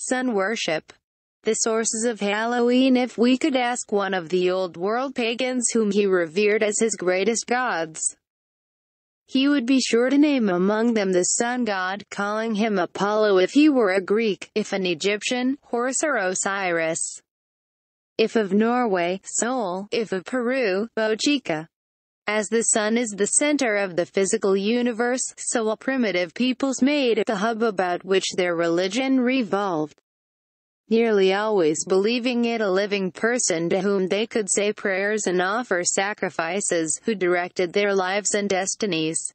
Sun worship. The sources of Halloween. If we could ask one of the old world pagans whom he revered as his greatest gods, he would be sure to name among them the sun god, calling him Apollo if he were a Greek, if an Egyptian, Horus or Osiris, if of Norway, Sol, if of Peru, Bochica. As the sun is the center of the physical universe, so all primitive peoples made it the hub about which their religion revolved, nearly always believing it a living person to whom they could say prayers and offer sacrifices, who directed their lives and destinies,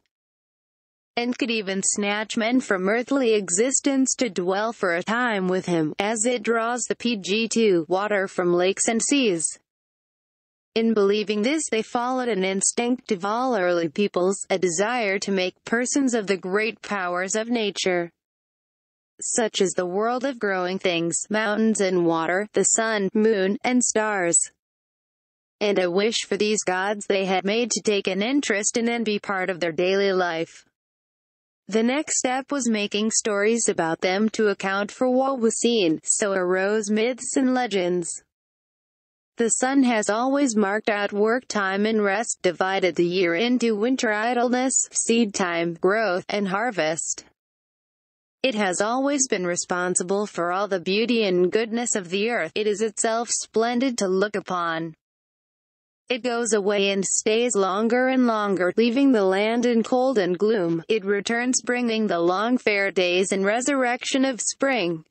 and could even snatch men from earthly existence to dwell for a time with him, as it draws the PG2 water from lakes and seas. In believing this, they followed an instinct of all early peoples, a desire to make persons of the great powers of nature, such as the world of growing things, mountains and water, the sun, moon, and stars, and a wish for these gods they had made to take an interest in and be part of their daily life. The next step was making stories about them to account for what was seen, so arose myths and legends. The sun has always marked out work time and rest, divided the year into winter idleness, seed time, growth, and harvest. It has always been responsible for all the beauty and goodness of the earth. It is itself splendid to look upon. It goes away and stays longer and longer, leaving the land in cold and gloom. It returns bringing the long fair days and resurrection of spring.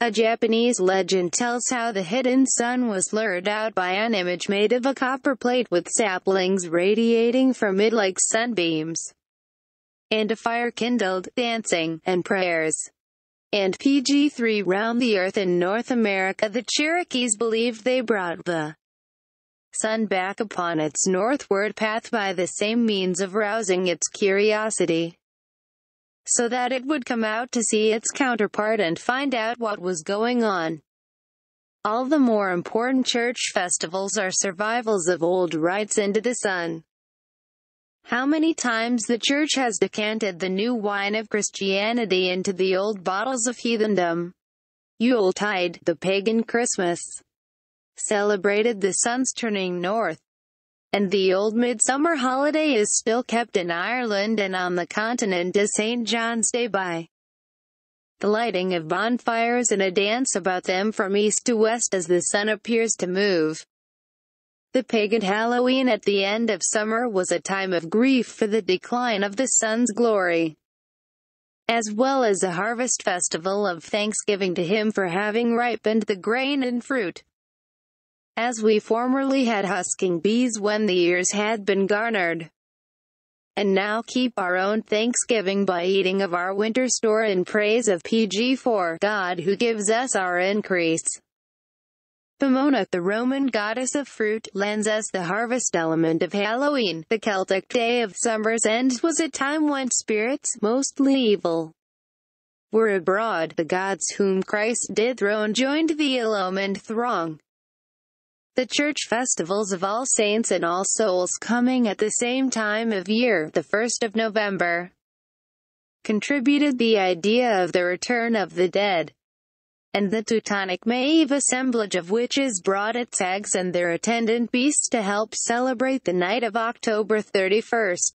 A Japanese legend tells how the hidden sun was lured out by an image made of a copper plate with saplings radiating from it like sunbeams, and a fire kindled, dancing, and prayers. And PG3 round the earth in North America, the Cherokees believed they brought the sun back upon its northward path by the same means of rousing its curiosity, so that it would come out to see its counterpart and find out what was going on. All the more important church festivals are survivals of old rites into the sun. How many times the Church has decanted the new wine of Christianity into the old bottles of heathendom. Yuletide, the pagan Christmas, celebrated the sun's turning north, and the old midsummer holiday is still kept in Ireland and on the continent as St. John's Day by the lighting of bonfires and a dance about them from east to west as the sun appears to move. The pagan Halloween at the end of summer was a time of grief for the decline of the sun's glory, as well as a harvest festival of thanksgiving to him for having ripened the grain and fruit, as we formerly had husking bees when the ears had been garnered, and now keep our own thanksgiving by eating of our winter store in praise of PG4, God who gives us our increase. Pomona, the Roman goddess of fruit, lends us the harvest element of Halloween. The Celtic day of summer's end was a time when spirits, mostly evil, were abroad. The gods whom Christ did throne joined the ill-omened throng. The church festivals of All Saints and All Souls, coming at the same time of year, the 1st of November, contributed the idea of the return of the dead, and the Teutonic Maeve assemblage of witches brought its eggs and their attendant beasts to help celebrate the night of October 31st.